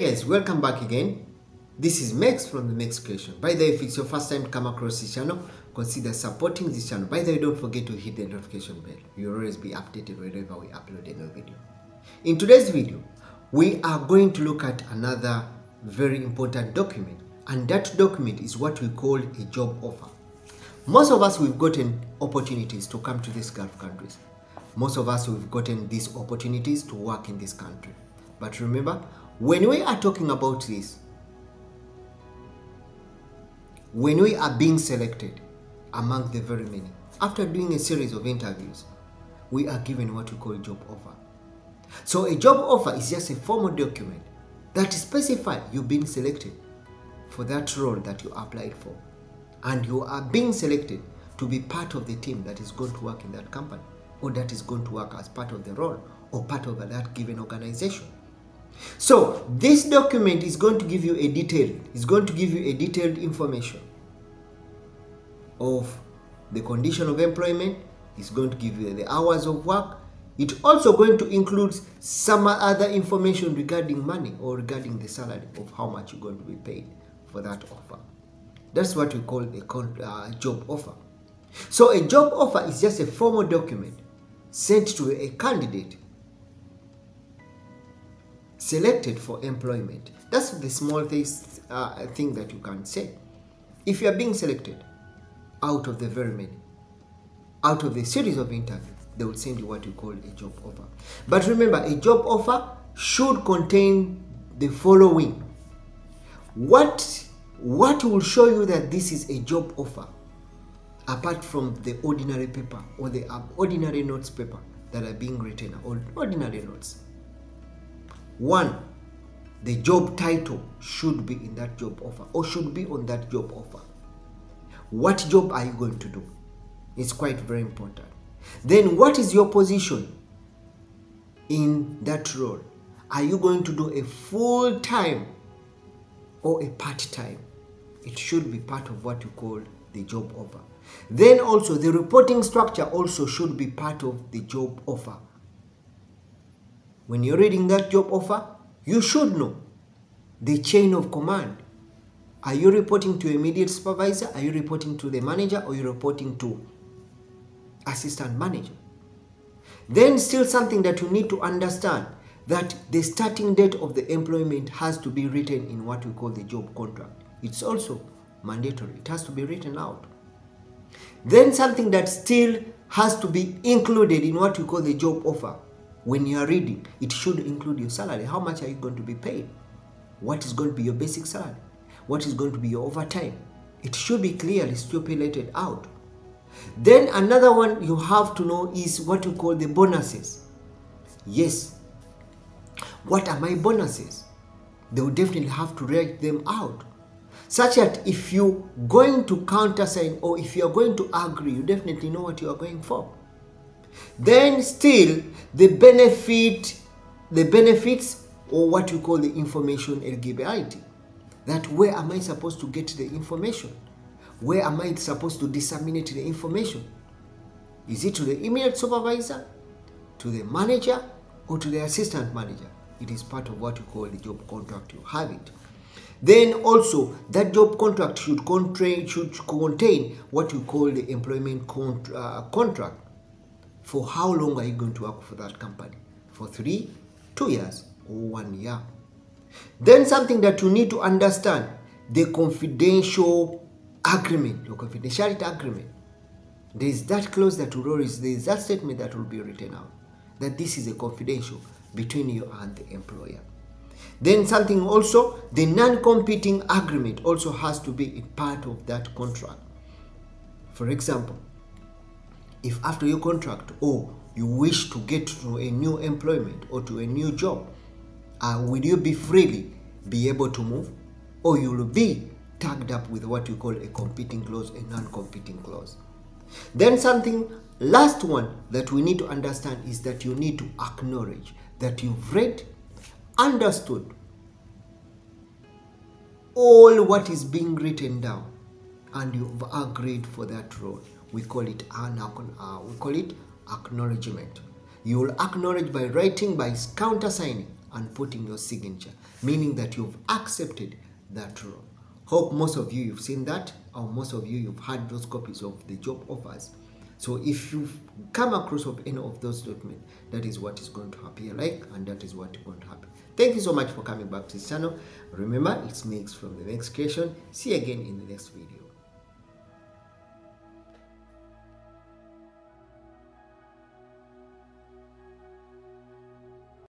Hey guys, welcome back again. This is Mex from the Mex Creation. By the way, if it's your first time to come across this channel, consider supporting this channel. By the way, don't forget to hit the notification bell. You'll always be updated whenever we upload a new video. In today's video, we are going to look at another very important document, and that document is what we call a job offer. Most of us, we've gotten opportunities to come to these Gulf countries. Most of us, we've gotten these opportunities to work in this country. But remember, when we are talking about this, when we are being selected among the very many, after doing a series of interviews, we are given what we call a job offer. So a job offer is just a formal document that specifies you've been selected for that role that you applied for, and you are being selected to be part of the team that is going to work in that company, or that is going to work as part of the role or part of that given organization. So this document is going to give you a detail, it's going to give you a detailed information of the condition of employment, it's going to give you the hours of work, it's also going to include some other information regarding money or regarding the salary of how much you're going to be paid for that offer. That's what we call a job offer. So a job offer is just a formal document sent to a candidate selected for employment. That's the smallest thing that you can say. If you are being selected out of the very many, out of the series of interviews, they will send you what you call a job offer. But remember, a job offer should contain the following. What will show you that this is a job offer, apart from the ordinary paper or the ordinary notes paper that are being written, or ordinary notes? One, the job title should be in that job offer, or should be on that job offer. What job are you going to do? It's quite very important. Then what is your position in that role? Are you going to do a full-time or a part-time? It should be part of what you call the job offer. Then also the reporting structure also should be part of the job offer. When you're reading that job offer, you should know the chain of command. Are you reporting to immediate supervisor? Are you reporting to the manager? Or are you reporting to assistant manager? Then still something that you need to understand, that the starting date of the employment has to be written in what we call the job contract. It's also mandatory. It has to be written out. Then something that still has to be included in what we call the job offer, when you are reading, it should include your salary. How much are you going to be paid? What is going to be your basic salary? What is going to be your overtime? It should be clearly stipulated out. Then another one you have to know is what you call the bonuses. Yes. What are my bonuses? They will definitely have to write them out, such that if you're going to countersign or if you're going to agree, you definitely know what you are going for. Then still the benefits or what you call the information eligibility. That where am I supposed to get the information? Where am I supposed to disseminate the information? Is it to the immediate supervisor, to the manager, or to the assistant manager? It is part of what you call the job contract. You have it. Then also that job contract should contain what you call the employment contract. For how long are you going to work for that company? For 3, 2 years, or 1 year? Then something that you need to understand, the confidential agreement, your confidentiality agreement. There is that clause that will always, there is that statement that will be written out, that this is a confidential between you and the employer. Then something also, the non-competing agreement also has to be a part of that contract. For example, if after your contract or you wish to get to a new employment or to a new job, will you be freely be able to move, or you will be tagged up with what you call a competing clause, a non-competing clause. Then something, last one that we need to understand is that you need to acknowledge that you've read, understood all what is being written down, and you've agreed for that role. We call it acknowledgement. You will acknowledge by writing, by countersigning, and putting your signature, meaning that you've accepted that role. Hope most of you, you've seen that, or most of you, you've had those copies of the job offers. So if you've come across of any of those documents, that is what is going to appear like, and that is what is going to happen. Thank you so much for coming back to this channel. Remember, it's Mex from the Mexcreation. See you again in the next video.